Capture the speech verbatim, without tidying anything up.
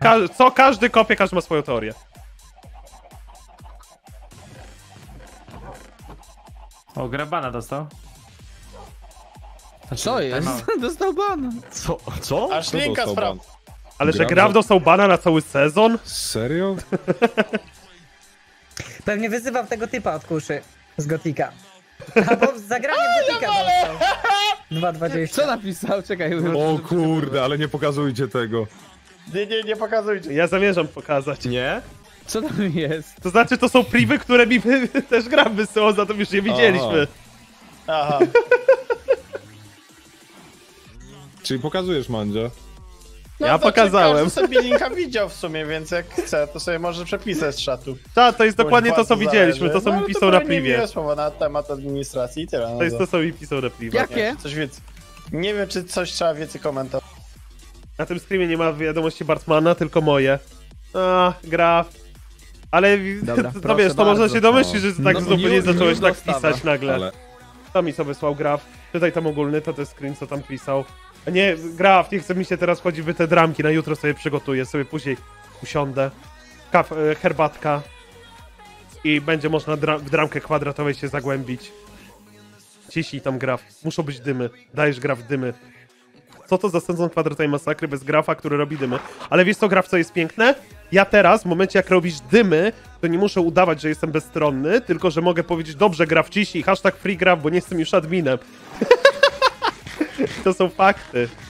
Ka co każdy kopie, każdy ma swoją teorię. O, grabana dostał. Znaczy, co jest? Dostał bana. Co? Co? Aż linka spraw. Ale że Graf dostał bana na cały sezon? Serio? Pewnie wyzywał tego typa od kuszy z Gotika. Albo zagranie w Gotika dostał. Co napisał? Czekaj. O kurde, ale nie pokazujcie tego. Nie, nie, nie pokazujcie. Ja zamierzam pokazać. Nie? Co tam jest? To znaczy, to są privy, które mi też Graf wysyłał, za to już je widzieliśmy. Aha. Czyli pokazujesz, Mandzio? No, ja pokazałem. Każdy sobie linka widział w sumie, więc jak chce, to sobie może przepisać z czatu. Tak, to jest dokładnie to, co widzieliśmy, to co no, mi pisał na privie. Nie słowa na temat administracji i tyle. No to jest to, co mi pisał na privie. Jakie? Coś więcej. Nie wiem, czy coś trzeba więcej komentować. Na tym streamie nie ma wiadomości Bartmana, tylko moje. A, Graf. Ale dobra, to wiesz, to można się domyślić, że tak no, zupełnie zacząłeś tak pisać nagle. Ale... To mi co wysłał Graf. Tutaj tam ogólny, to ten screen, co tam pisał. Nie, Graf, nie chce mi się teraz chodzić w te dramki, na jutro sobie przygotuję, sobie później usiądę, Kaf, herbatka i będzie można dra w dramkę kwadratowej się zagłębić. Ciśnij tam, Graf, muszą być dymy, dajesz, Graf, dymy. Co to za sezon kwadratowej masakry bez Grafa, który robi dymy? Ale wiesz co, Graf, co jest piękne? Ja teraz, w momencie jak robisz dymy, to nie muszę udawać, że jestem bezstronny, tylko że mogę powiedzieć, dobrze, Graf, ciśnij, hashtag free Graf, bo nie jestem już adminem. To są fakty.